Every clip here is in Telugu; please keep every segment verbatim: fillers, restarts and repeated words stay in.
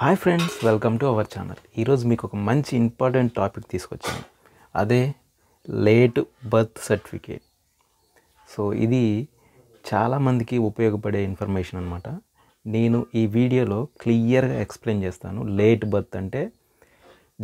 Hi friends, welcome to our channel. ఈరోజు మీకు ఒక మంచి ఇంపార్టెంట్ టాపిక్ తీసుకొచ్చాను. అదే లేట్ బర్త్ సర్టిఫికేట్. సో ఇది చాలామందికి ఉపయోగపడే ఇన్ఫర్మేషన్ అనమాట. నేను ఈ వీడియోలో క్లియర్గా ఎక్స్ప్లెయిన్ చేస్తాను. లేట్ బర్త్ అంటే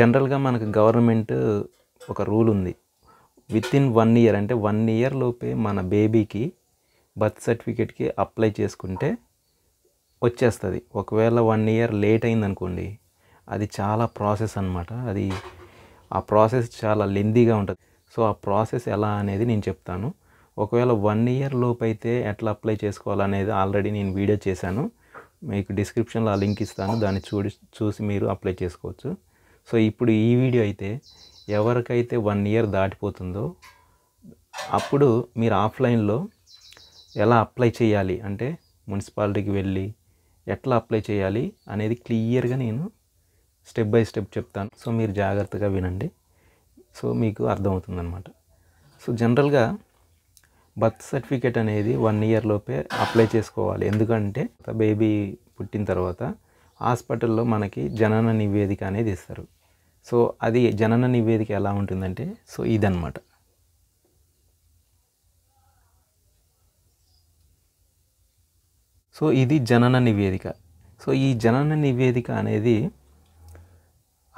జనరల్గా మనకు గవర్నమెంట్ ఒక రూల్ ఉంది, విత్ ఇన్ వన్ ఇయర్ అంటే వన్ ఇయర్ లోపే మన బేబీకి బర్త్ సర్టిఫికేట్కి అప్లై చేసుకుంటే వచ్చేస్తుంది. ఒకవేళ వన్ ఇయర్ లేట్ అయిందనుకోండి, అది చాలా ప్రాసెస్ అనమాట. అది ఆ ప్రాసెస్ చాలా లెందీగా ఉంటుంది. సో ఆ ప్రాసెస్ ఎలా అనేది నేను చెప్తాను. ఒకవేళ వన్ ఇయర్ లోపు అయితే ఎట్లా అప్లై చేసుకోవాలనేది ఆల్రెడీ నేను వీడియో చేశాను. మీకు డిస్క్రిప్షన్లో ఆ లింక్ ఇస్తాను, దాన్ని చూడి చూసి మీరు అప్లై చేసుకోవచ్చు. సో ఇప్పుడు ఈ వీడియో అయితే ఎవరికైతే వన్ ఇయర్ దాటిపోతుందో అప్పుడు మీరు ఆఫ్లైన్లో ఎలా అప్లై చేయాలి అంటే మున్సిపాలిటీకి వెళ్ళి ఎట్లా అప్లై చేయాలి అనేది క్లియర్గా నేను స్టెప్ బై స్టెప్ చెప్తాను. సో మీరు జాగ్రత్తగా వినండి, సో మీకు అర్థమవుతుందన్నమాట. సో జనరల్గా బర్త్ సర్టిఫికేట్ అనేది వన్ ఇయర్ లోపే అప్లై చేసుకోవాలి. ఎందుకంటే బేబీ పుట్టిన తర్వాత హాస్పిటల్లో మనకి జనన నివేదిక అనేది ఇస్తారు. సో అది జనన నివేదిక ఎలా ఉంటుందంటే, సో ఇదన్నమాట. సో ఇది జనన నివేదిక. సో ఈ జనన నివేదిక అనేది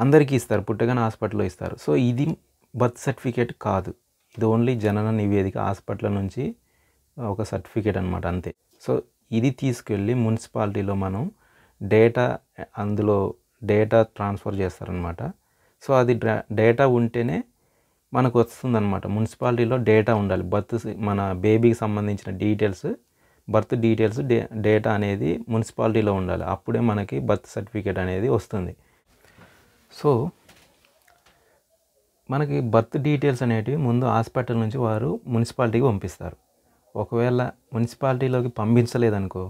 అందరికీ ఇస్తారు, పుట్టగానే హాస్పిటల్లో ఇస్తారు. సో ఇది బర్త్ సర్టిఫికేట్ కాదు, ఇది ఓన్లీ జనన నివేదిక, హాస్పిటల్ నుంచి ఒక సర్టిఫికేట్ అనమాట, అంతే. సో ఇది తీసుకెళ్ళి మున్సిపాలిటీలో మనం డేటా, అందులో డేటా ట్రాన్స్ఫర్ చేస్తారనమాట. సో అది డేటా ఉంటేనే మనకు వస్తుందన్నమాట. మున్సిపాలిటీలో డేటా ఉండాలి, బర్త్ మన బేబీకి సంబంధించిన details, birth details, day data అనేది మున్సిపాలిటీలో ఉండాలి. అప్పుడే మనకి బర్త్ సర్టిఫికేట్ అనేది వస్తుంది. సో మనకి బర్త్ డీటెయిల్స్ అనేటివి ముందు హాస్పిటల్ నుంచి వారు మున్సిపాలిటీకి పంపిస్తారు. ఒకవేళ మున్సిపాలిటీలోకి పంపించలేదనుకో,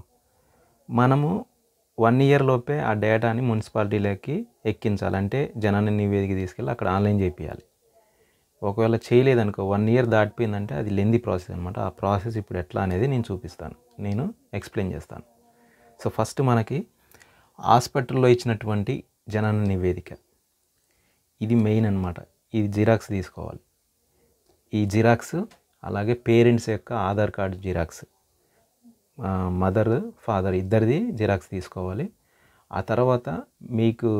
మనము వన్ ఇయర్ లోపే ఆ డేటాని మున్సిపాలిటీలోకి ఎక్కించాలంటే జనన నివేదిక తీసుకెళ్ళి అక్కడ ఆన్లైన్ చేయించాలి. ఒకవేళ చేయలేదనుకో, వన్ ఇయర్ దాటిపోయిందంటే అది లెందీ ప్రాసెస్ అనమాట. ఆ ప్రాసెస్ ఇప్పుడు ఎట్లా అనేది నేను చూపిస్తాను, నేను ఎక్స్ప్లెయిన్ చేస్తాను. సో ఫస్ట్ మనకి హాస్పిటల్లో ఇచ్చినటువంటి జనన నివేదిక, ఇది మెయిన్ అనమాట. ఇది జిరాక్స్ తీసుకోవాలి, ఈ జిరాక్స్, అలాగే పేరెంట్స్ యొక్క Aadhaar card xerox, mother father ఇద్దరిది జిరాక్స్ తీసుకోవాలి. ఆ తర్వాత మీకు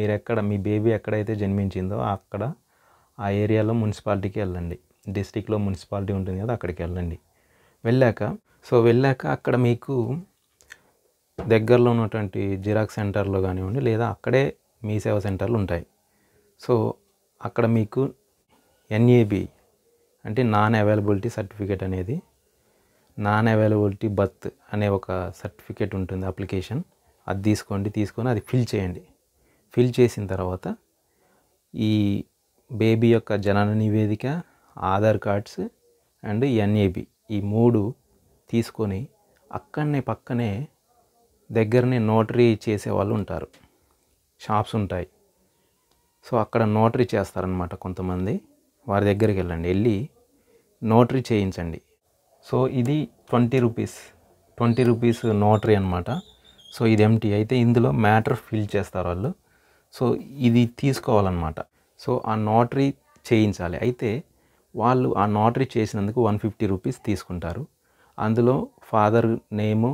మీరు ఎక్కడ మీ బేబీ ఎక్కడైతే జన్మించిందో అక్కడ ఆ ఏరియాలో మున్సిపాలిటీకి వెళ్ళండి, డిస్టిక్లో మున్సిపాలిటీ ఉంటుంది కదా, అక్కడికి వెళ్ళండి. వెళ్ళాక సో వెళ్ళాక అక్కడ మీకు దగ్గరలో ఉన్నటువంటి జిరాక్స్ సెంటర్లో కానివ్వండి, లేదా అక్కడే మీ సేవా సెంటర్లు ఉంటాయి. సో అక్కడ మీకు ఎన్ఏబి అంటే నాన్ అవైలబిలిటీ సర్టిఫికేట్ అనేది, నాన్ అవైలబిలిటీ బర్త్ అనే ఒక సర్టిఫికేట్ ఉంటుంది అప్లికేషన్, అది తీసుకోండి. తీసుకొని అది ఫిల్ చేయండి. ఫిల్ చేసిన తర్వాత ఈ బేబీ యొక్క జనన నివేదిక, ఆధార్ కార్డ్స్ అండ్ ఎన్ఏబి, ఈ మూడు తీసుకొని అక్కడనే పక్కనే దగ్గరనే నోటరీ చేసేవాళ్ళు ఉంటారు, షాప్స్ ఉంటాయి. సో అక్కడ నోటరీ చేస్తారనమాట కొంతమంది, వారి దగ్గరికి వెళ్ళండి, వెళ్ళి నోటరీ చేయించండి. సో ఇది twenty rupees twenty rupees notary అనమాట. సో ఇది ఎంటీ అయితే ఇందులో మ్యాటర్ ఫిల్ చేస్తారు వాళ్ళు. సో ఇది తీసుకోవాలన్నమాట. సో ఆ నోటరీ చేయించాలి. అయితే వాళ్ళు ఆ నోటరీ చేసినందుకు వన్ ఫిఫ్టీ రూపీస్ తీసుకుంటారు. అందులో ఫాదర్ నేము,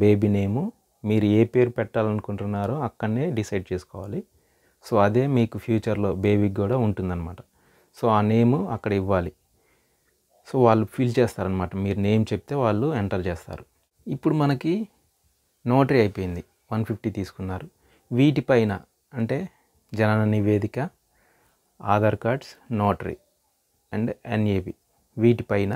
బేబీ నేము, మీరు ఏ పేరు పెట్టాలనుకుంటున్నారో అక్కడనే డిసైడ్ చేసుకోవాలి. సో అదే మీకు ఫ్యూచర్లో బేబీకి కూడా ఉంటుందన్నమాట. సో ఆ నేము అక్కడ ఇవ్వాలి. సో వాళ్ళు ఫిల్ చేస్తారనమాట, మీరు నేమ్ చెప్తే వాళ్ళు ఎంటర్ చేస్తారు. ఇప్పుడు మనకి నోటరీ అయిపోయింది, వన్ ఫిఫ్టీ తీసుకున్నారు. వీటిపైన అంటే జనన నివేదిక, Aadhaar cards, notary and NAB, వీటిపైన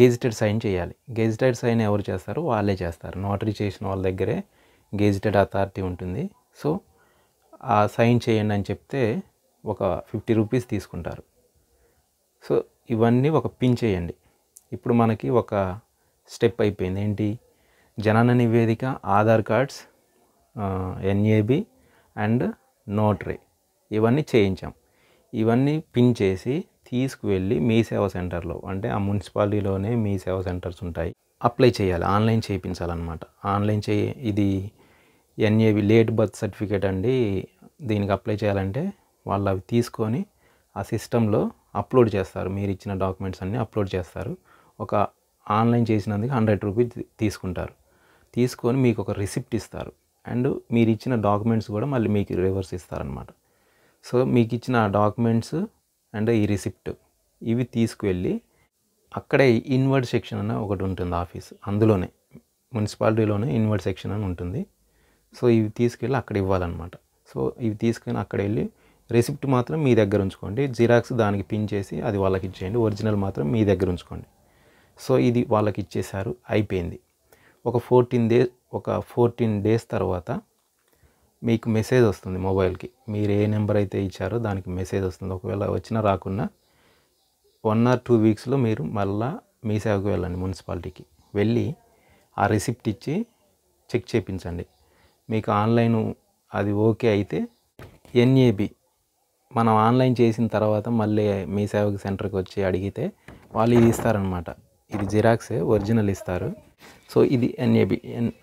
గెజిటెడ్ సైన్ చేయాలి. గెజిటెడ్ సైన్ ఎవరు చేస్తారు, వాళ్ళే చేస్తారు. నోటరీ చేసిన వాళ్ళ దగ్గరే గెజిటెడ్ అథారిటీ ఉంటుంది. సో ఆ సైన్ చేయండి అని చెప్తే ఒక ఫిఫ్టీ రూపీస్ తీసుకుంటారు. సో ఇవన్నీ ఒక పిన్ చేయండి. ఇప్పుడు మనకి ఒక స్టెప్ అయిపోయింది. ఏంటి, జనన నివేదిక, Aadhaar cards, NAB and notary, ఇవన్నీ చేయించాం. ఇవన్నీ పిన్ చేసి తీసుకువెళ్ళి మీ సేవా సెంటర్లో అంటే ఆ మున్సిపాలిటీలోనే మీ సేవా సెంటర్స్ ఉంటాయి, అప్లై చేయాలి, ఆన్లైన్ చేయించాలన్నమాట. ఆన్లైన్ చే ఇది ఎన్ఏబి లేట్ బర్త్ సర్టిఫికేట్ అండి, దీనికి అప్లై చేయాలంటే వాళ్ళు అవి తీసుకొని ఆ సిస్టంలో అప్లోడ్ చేస్తారు. మీరు ఇచ్చిన డాక్యుమెంట్స్ అన్నీ అప్లోడ్ చేస్తారు. ఒక ఆన్లైన్ చేసినందుకు హండ్రెడ్ రూపీస్ తీసుకుంటారు. తీసుకొని మీకు ఒక రిసిప్ట్ ఇస్తారు అండ్ మీరు ఇచ్చిన డాక్యుమెంట్స్ కూడా మళ్ళీ మీకు రివర్స్ ఇస్తారనమాట. సో మీకు ఇచ్చిన డాక్యుమెంట్స్ అండ్ ఈ రిసిప్ట్ ఇవి తీసుకువెళ్ళి అక్కడే ఇన్వర్డ్ సెక్షన్ అని ఒకటి ఉంటుంది ఆఫీస్, అందులోనే మున్సిపాలిటీలోనే ఇన్వర్డ్ సెక్షన్ అని ఉంటుంది. సో ఇవి తీసుకెళ్ళి అక్కడ ఇవ్వాలన్నమాట. సో ఇవి తీసుకొని అక్కడ వెళ్ళి రెసిప్ట్ మాత్రం మీ దగ్గర ఉంచుకోండి, జిరాక్స్ దానికి పిన్ చేసి అది వాళ్ళకి ఇచ్చేయండి, ఒరిజినల్ మాత్రం మీ దగ్గర ఉంచుకోండి. సో ఇది వాళ్ళకి ఇచ్చేశారు, అయిపోయింది. ఒక ఫోర్టీన్ డే ఒక ఫోర్టీన్ డేస్ తర్వాత మీకు మెసేజ్ వస్తుంది మొబైల్కి, మీరు ఏ నెంబర్ అయితే ఇచ్చారో దానికి మెసేజ్ వస్తుంది. ఒకవేళ వచ్చినా రాకున్నా వన్ ఆర్ టూ వీక్స్లో మీరు మళ్ళీ మీ సేవకు వెళ్ళండి, మున్సిపాలిటీకి వెళ్ళి ఆ రిసిప్ట్ ఇచ్చి చెక్ చేయించండి. మీకు ఆన్లైన్ అది ఓకే అయితే ఎన్ఏబి మనం ఆన్లైన్ చేసిన తర్వాత మళ్ళీ మీ సేవకు సెంటర్కి వచ్చి అడిగితే వాళ్ళు ఇది ఇస్తారనమాట. ఇది జిరాక్సే, ఒరిజినల్ ఇస్తారు. సో ఇది NAB,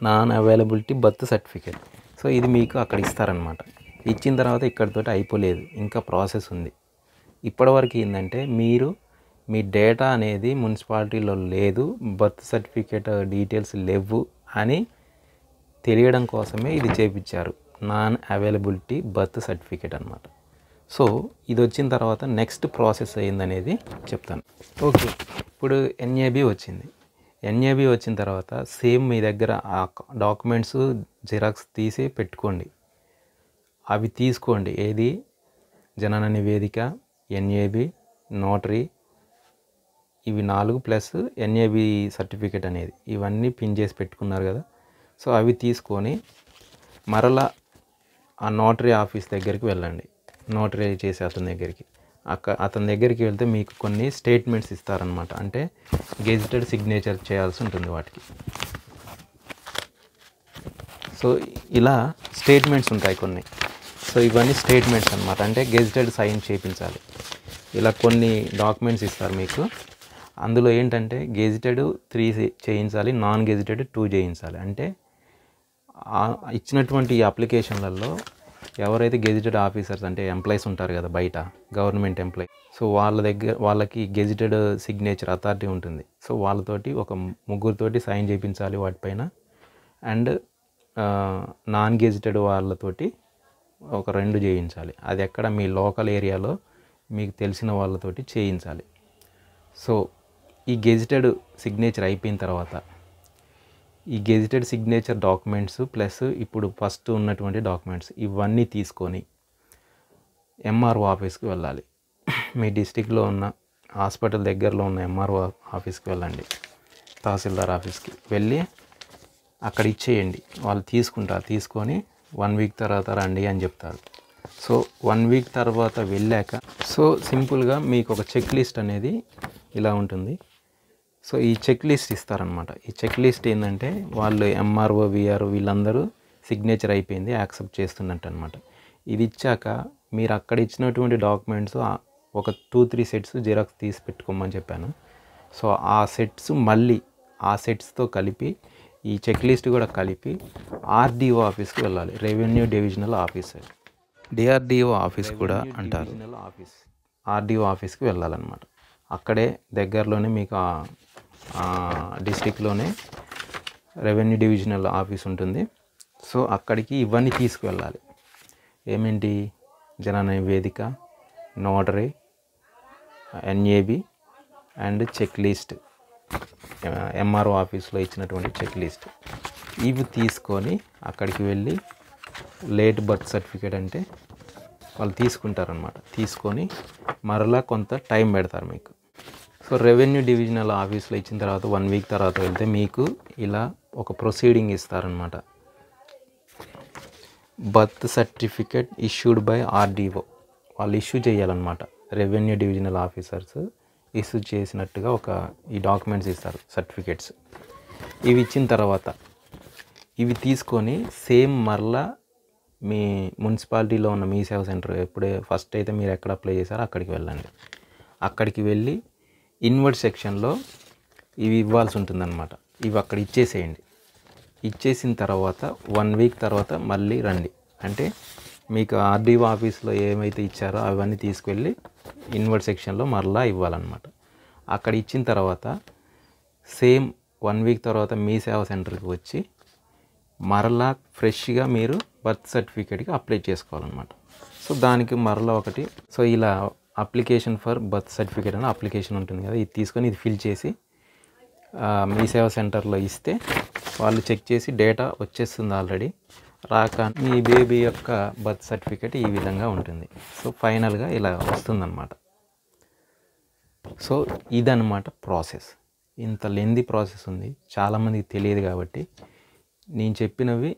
non availability birth certificate. So ఇది మీకు అక్కడ ఇస్తారనమాట. ఇచ్చిన తర్వాత ఇక్కడితోటి అయిపోలేదు, ఇంకా ప్రాసెస్ ఉంది. ఇప్పటివరకు ఏంటంటే మీరు మీ డేటా అనేది మున్సిపాలిటీలో లేదు, బర్త్ సర్టిఫికేట్ డీటెయిల్స్ లేవు అని తెలియడం కోసమే ఇది చేపించారు, నాన్ అవైలబిలిటీ బర్త్ సర్టిఫికేట్ అనమాట. సో ఇది వచ్చిన తర్వాత నెక్స్ట్ ప్రాసెస్ అయ్యిందనేది చెప్తాను. ఓకే, ఇప్పుడు ఎన్ఏబి వచ్చింది. ఎన్ఏబి వచ్చిన తర్వాత సేమ్ మీ దగ్గర ఆ డాక్యుమెంట్స్ జిరాక్స్ తీసి పెట్టుకోండి, అవి తీసుకోండి. ఏది జనన నివేదిక, ఎన్ఏబి, నోటరీ, ఇవి నాలుగు ప్లస్ ఎన్ఏబి సర్టిఫికేట్ అనేది, ఇవన్నీ పిన్ చేసి పెట్టుకున్నారు కదా. సో అవి తీసుకొని మరలా ఆ నోటరీ ఆఫీస్ దగ్గరికి వెళ్ళండి, నోటరీ చేసే అతని దగ్గరికి. అక్క అతని దగ్గరికి వెళ్తే మీకు కొన్ని స్టేట్మెంట్స్ ఇస్తారనమాట, అంటే గెజిటెడ్ సిగ్నేచర్ చేయాల్సి ఉంటుంది వాటికి. సో ఇలా స్టేట్మెంట్స్ ఉంటాయి కొన్ని. సో ఇవన్నీ స్టేట్మెంట్స్ అనమాట, అంటే గెజిటెడ్ సైన్ చేయించాలి. ఇలా కొన్ని డాక్యుమెంట్స్ ఇస్తారు మీకు, అందులో ఏంటంటే గెజిటెడ్ త్రీ చేయించాలి, నాన్ గెజిటెడ్ టూ చేయించాలి. అంటే ఇచ్చినటువంటి అప్లికేషన్లలో ఎవరైతే గెజిటెడ్ ఆఫీసర్స్ అంటే ఎంప్లాయీస్ ఉంటారు కదా బయట, గవర్నమెంట్ ఎంప్లాయీ, సో వాళ్ళ దగ్గర వాళ్ళకి గెజిటెడ్ సిగ్నేచర్ అథారిటీ ఉంటుంది. సో వాళ్ళతోటి ఒక ముగ్గురితోటి సైన్ చేయించాలి వాటిపైన. అండ్ నాన్ గెజిటెడ్ వాళ్ళతోటి ఒక రెండు చేయించాలి. అది ఎక్కడ మీ లోకల్ ఏరియాలో మీకు తెలిసిన వాళ్ళతోటి చేయించాలి. సో ఈ గెజిటెడ్ సిగ్నేచర్ అయిపోయిన తర్వాత ఈ గెజిటెడ్ సిగ్నేచర్ డాక్యుమెంట్స్ ప్లస్ ఇప్పుడు ఫస్ట్ ఉన్నటువంటి డాక్యుమెంట్స్ ఇవన్నీ తీసుకొని ఎంఆర్ఓ ఆఫీస్కి వెళ్ళాలి. మీ డిస్టిక్లో ఉన్న హాస్పిటల్ దగ్గరలో ఉన్న ఎంఆర్ఓ ఆఫీస్కి వెళ్ళండి, తహసీల్దార్ ఆఫీస్కి వెళ్ళి అక్కడ ఇచ్చేయండి. వాళ్ళు తీసుకుంటారు, తీసుకొని వన్ వీక్ తర్వాత రండి అని చెప్తారు. సో వన్ వీక్ తర్వాత వెళ్ళాక సో సింపుల్గా మీకు ఒక చెక్ లిస్ట్ అనేది ఇలా ఉంటుంది. సో ఈ చెక్ లిస్ట్ ఇస్తారనమాట. ఈ చెక్ లిస్ట్ ఏంటంటే వాళ్ళు ఎంఆర్ఓ, విఆర్ఓ వీళ్ళందరూ సిగ్నేచర్ అయిపోయింది, యాక్సెప్ట్ చేస్తున్నట్టు అనమాట. ఇది ఇచ్చాక మీరు అక్కడ ఇచ్చినటువంటి డాక్యుమెంట్స్ ఒక టూ త్రీ సెట్స్ జిరాక్స్ తీసి పెట్టుకోమని చెప్పాను. సో ఆ సెట్స్ మళ్ళీ ఆ సెట్స్తో కలిపి ఈ చెక్ లిస్ట్ కూడా కలిపి ఆర్డీఓ ఆఫీస్కి వెళ్ళాలి, revenue divisional officer, DRDO office కూడా అంటారు, ఆర్డీఓ ఆఫీస్కి వెళ్ళాలన్నమాట. అక్కడే దగ్గరలోనే మీకు డిస్టిక్లోనే రెవెన్యూ డివిజనల్ ఆఫీస్ ఉంటుంది. సో అక్కడికి ఇవన్నీ తీసుకువెళ్ళాలి. ఏమేంటి? జనన నివేదిక, notary, NAB and check list, MRO ఆఫీస్లో ఇచ్చినటువంటి చెక్ లిస్ట్. ఇవి తీసుకొని అక్కడికి వెళ్ళి లేట్ బర్త్ సర్టిఫికేట్ అంటే వాళ్ళు తీసుకుంటారనమాట. తీసుకొని మరలా కొంత టైం పెడతారు మీకు. సో రెవెన్యూ డివిజనల్ ఆఫీస్లో ఇచ్చిన తర్వాత వన్ వీక్ తర్వాత వెళ్తే మీకు ఇలా ఒక ప్రొసీడింగ్ ఇస్తారనమాట, birth certificate issued by RDO. వాళ్ళు ఇష్యూ చేయాలన్నమాట, రెవెన్యూ డివిజనల్ ఆఫీసర్స్ ఇష్యూ చేసినట్టుగా ఒక ఈ డాక్యుమెంట్స్ ఇస్తారు, సర్టిఫికేట్స్. ఇవి ఇచ్చిన తర్వాత ఇవి తీసుకొని సేమ్ మరలా మీ మున్సిపాలిటీలో ఉన్న మీ సేవ సెంటర్ ఎప్పుడే ఫస్ట్ అయితే మీరు ఎక్కడ అప్లై చేశారో అక్కడికి వెళ్ళండి. అక్కడికి వెళ్ళి ఇన్వర్డ్ సెక్షన్లో ఇవి ఇవ్వాల్సి ఉంటుందన్నమాట. ఇవి అక్కడ ఇచ్చేసేయండి. ఇచ్చేసిన తర్వాత వన్ వీక్ తర్వాత మళ్ళీ రండి. అంటే మీకు ఆర్డీఓ ఆఫీస్లో ఏమైతే ఇచ్చారో అవన్నీ తీసుకెళ్ళి ఇన్వర్ట్ సెక్షన్లో మరలా ఇవ్వాలన్నమాట. అక్కడ ఇచ్చిన తర్వాత సేమ్ వన్ వీక్ తర్వాత మీ సేవా సెంటర్కి వచ్చి మరలా ఫ్రెష్గా మీరు బర్త్ సర్టిఫికేట్కి అప్లై చేసుకోవాలన్నమాట. సో దానికి మరలా ఒకటి సో ఇలా అప్లికేషన్ ఫర్ బర్త్ సర్టిఫికేట్ అనే అప్లికేషన్ ఉంటుంది కదా, ఇది తీసుకొని ఇది ఫిల్ చేసి మీ సేవా సెంటర్లో ఇస్తే వాళ్ళు చెక్ చేసి డేటా వచ్చేస్తుంది ఆల్రెడీ, రాక మీ బేబీ యొక్క బర్త్ సర్టిఫికేట్ ఈ విధంగా ఉంటుంది. సో ఫైనల్గా ఇలా వస్తుందన్నమాట. సో ఇదన్నమాట ప్రాసెస్. ఇంత లెంది ప్రాసెస్ ఉంది, చాలామందికి తెలియదు. కాబట్టి నేను చెప్పినవి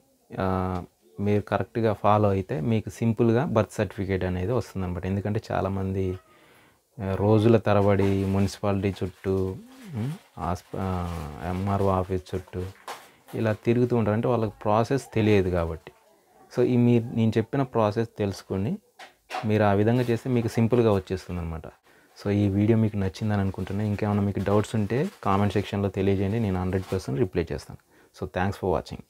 మీరు కరెక్ట్గా ఫాలో అయితే మీకు సింపుల్గా బర్త్ సర్టిఫికేట్ అనేది వస్తుందన్నమాట. ఎందుకంటే చాలామంది రోజుల తరబడి మున్సిపాలిటీ చుట్టూ ఎంఆర్ఓ ఆఫీస్ చుట్టూ ఇలా తిరుగుతూ ఉంటారు, అంటే వాళ్ళకి ప్రాసెస్ తెలియదు. కాబట్టి సో ఈ మీరు నేను చెప్పిన ప్రాసెస్ తెలుసుకొని మీరు ఆ విధంగా చేస్తే మీకు సింపుల్గా వచ్చేస్తుంది అనమాట. సో ఈ వీడియో మీకు నచ్చిందని అనుకుంటున్నాను. ఇంకేమైనా మీకు డౌట్స్ ఉంటే కామెంట్ సెక్షన్లో తెలియజేయండి, నేను హండ్రెడ్ పర్సెంట్ రిప్లై చేస్తాను. So thanks for watching.